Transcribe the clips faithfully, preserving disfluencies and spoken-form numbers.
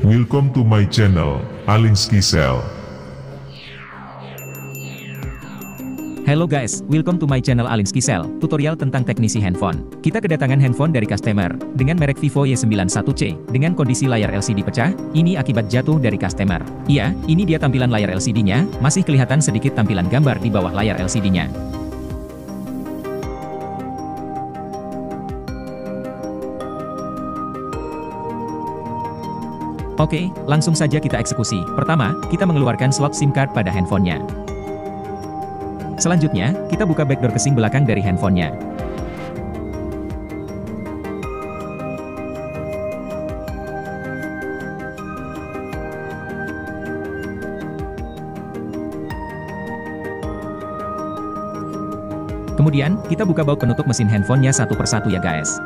Welcome to my channel, Alinskye Cell. Hello guys, welcome to my channel Alinskye Cell, tutorial tentang teknisi handphone. Kita kedatangan handphone dari customer, dengan merek Vivo Y sembilan satu C, dengan kondisi layar L C D pecah, ini akibat jatuh dari customer. Iya, ini dia tampilan layar L C D-nya, masih kelihatan sedikit tampilan gambar di bawah layar L C D-nya. Oke, langsung saja kita eksekusi. Pertama, kita mengeluarkan slot SIM card pada handphonenya. Selanjutnya, kita buka backdoor casing belakang dari handphonenya. Kemudian, kita buka baut penutup mesin handphonenya satu persatu ya guys.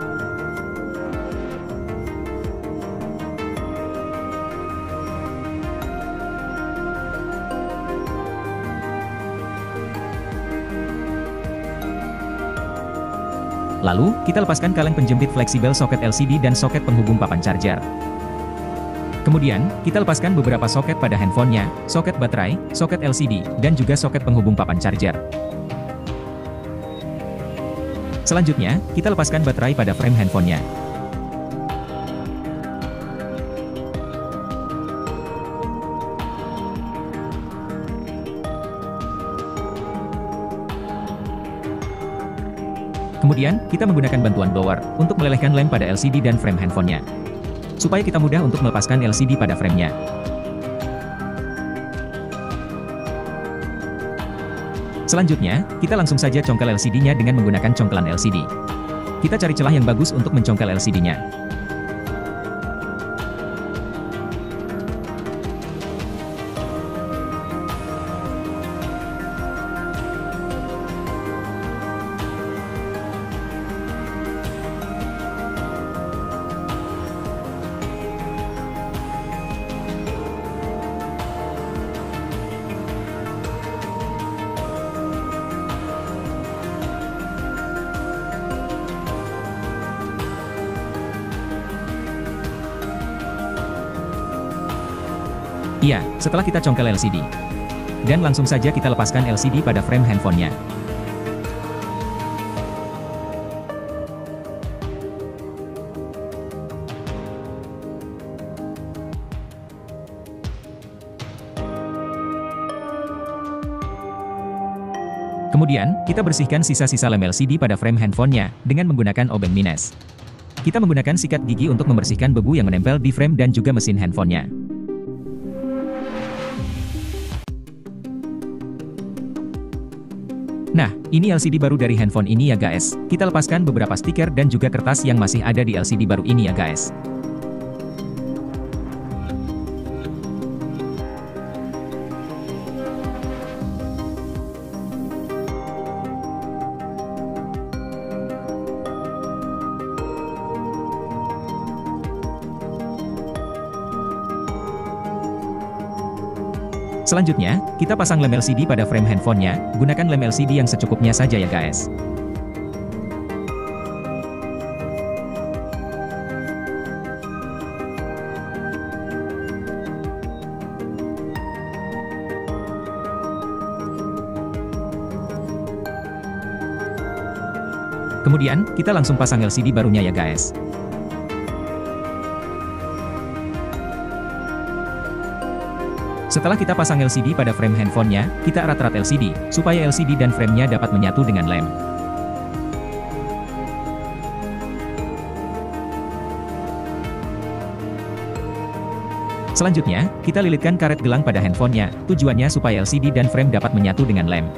Lalu, kita lepaskan kaleng penjepit fleksibel soket L C D dan soket penghubung papan charger. Kemudian, kita lepaskan beberapa soket pada handphonenya, soket baterai, soket L C D, dan juga soket penghubung papan charger. Selanjutnya, kita lepaskan baterai pada frame handphonenya. Kemudian, kita menggunakan bantuan blower untuk melelehkan lem pada L C D dan frame handphonenya, supaya kita mudah untuk melepaskan L C D pada framenya. Selanjutnya, kita langsung saja congkel L C D-nya dengan menggunakan congkelan L C D. Kita cari celah yang bagus untuk mencongkel L C D-nya. Iya, setelah kita congkel L C D. Dan langsung saja kita lepaskan L C D pada frame handphonenya. Kemudian, kita bersihkan sisa-sisa lem L C D pada frame handphonenya dengan menggunakan obeng mines. Kita menggunakan sikat gigi untuk membersihkan debu yang menempel di frame dan juga mesin handphonenya. Nah, ini L C D baru dari handphone ini ya guys. Kita lepaskan beberapa stiker dan juga kertas yang masih ada di L C D baru ini ya guys. Selanjutnya, kita pasang lem L C D pada frame handphonenya, gunakan lem L C D yang secukupnya saja ya guys. Kemudian, kita langsung pasang L C D barunya ya guys. Setelah kita pasang L C D pada frame handphonenya, kita erat-erat L C D, supaya L C D dan framenya dapat menyatu dengan lem. Selanjutnya, kita lilitkan karet gelang pada handphonenya, tujuannya supaya L C D dan frame dapat menyatu dengan lem.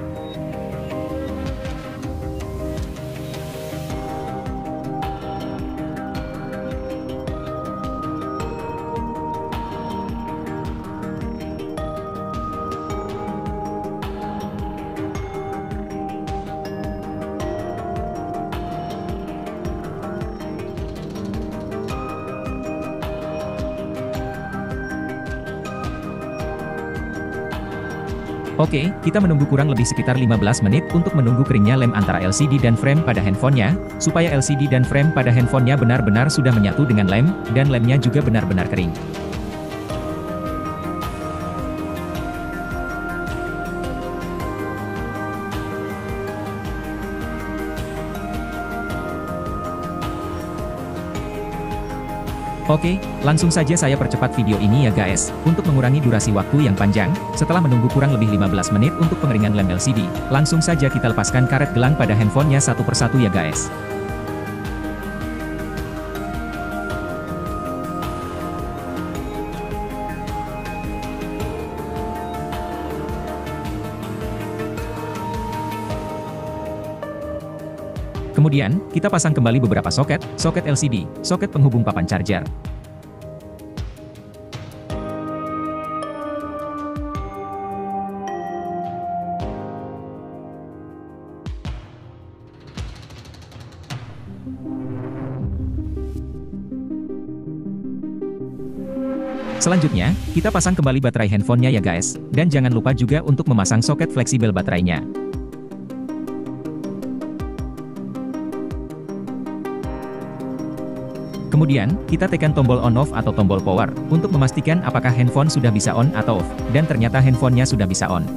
Oke, kita menunggu kurang lebih sekitar lima belas menit untuk menunggu keringnya lem antara L C D dan frame pada handphonenya, supaya L C D dan frame pada handphonenya benar-benar sudah menyatu dengan lem, dan lemnya juga benar-benar kering. Oke, langsung saja saya percepat video ini ya guys, untuk mengurangi durasi waktu yang panjang. Setelah menunggu kurang lebih lima belas menit untuk pengeringan lem L C D, langsung saja kita lepaskan karet gelang pada handphonenya satu persatu ya guys. Kemudian, kita pasang kembali beberapa soket, soket L C D, soket penghubung papan charger. Selanjutnya, kita pasang kembali baterai handphonenya ya guys, dan jangan lupa juga untuk memasang soket fleksibel baterainya. Kemudian, kita tekan tombol on-off atau tombol power, untuk memastikan apakah handphone sudah bisa on atau off, dan ternyata handphonenya sudah bisa on.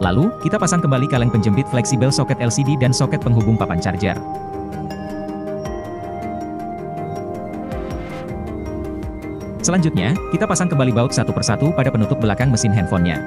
Lalu, kita pasang kembali kaleng penjepit fleksibel soket L C D dan soket penghubung papan charger. Selanjutnya, kita pasang kembali baut satu persatu pada penutup belakang mesin handphonenya.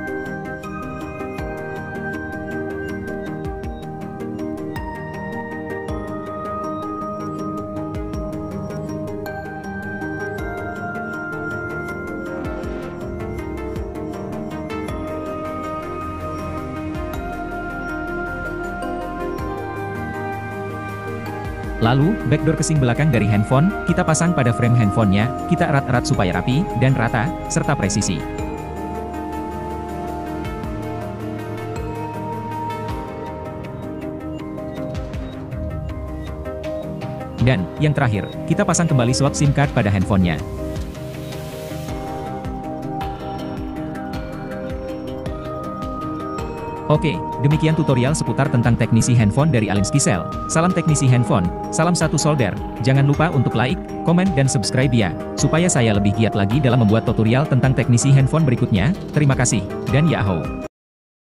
Lalu, backdoor casing belakang dari handphone, kita pasang pada frame handphonenya, kita erat-erat supaya rapi, dan rata, serta presisi. Dan, yang terakhir, kita pasang kembali slot SIM card pada handphonenya. Oke, demikian tutorial seputar tentang teknisi handphone dari Alinskye Cell. Salam teknisi handphone, salam satu solder. Jangan lupa untuk like, komen, dan subscribe ya, supaya saya lebih giat lagi dalam membuat tutorial tentang teknisi handphone berikutnya. Terima kasih, dan yahoo!